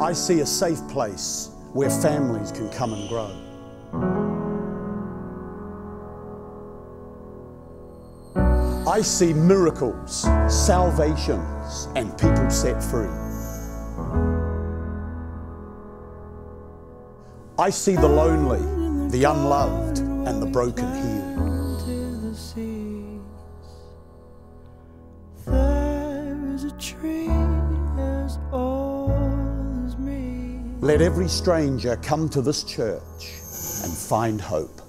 I see a safe place where families can come and grow. I see miracles, salvations, and people set free. I see the lonely, the unloved, and the broken healed. There is a tree as old as me. Let every stranger come to this church and find hope.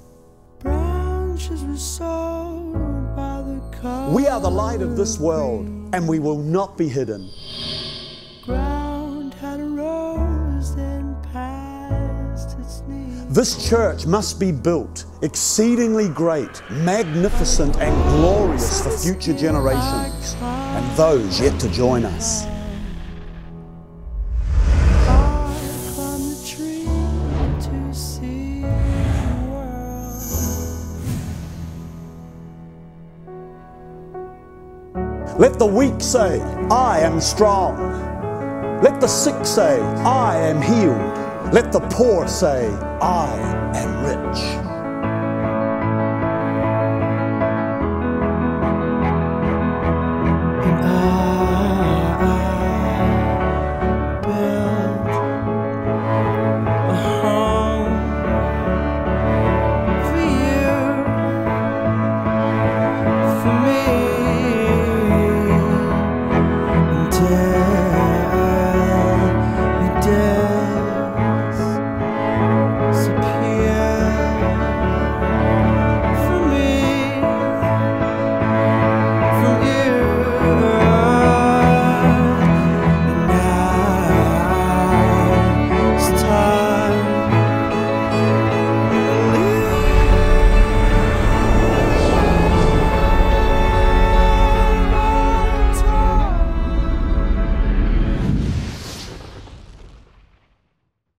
Branches were sown by the cold. We are the light of this world, and we will not be hidden. Ground had arose and passed. This church must be built exceedingly great, magnificent and glorious for future generations and those yet to join us. Let the weak say, I am strong. Let the sick say, I am healed. Let the poor say, I am rich.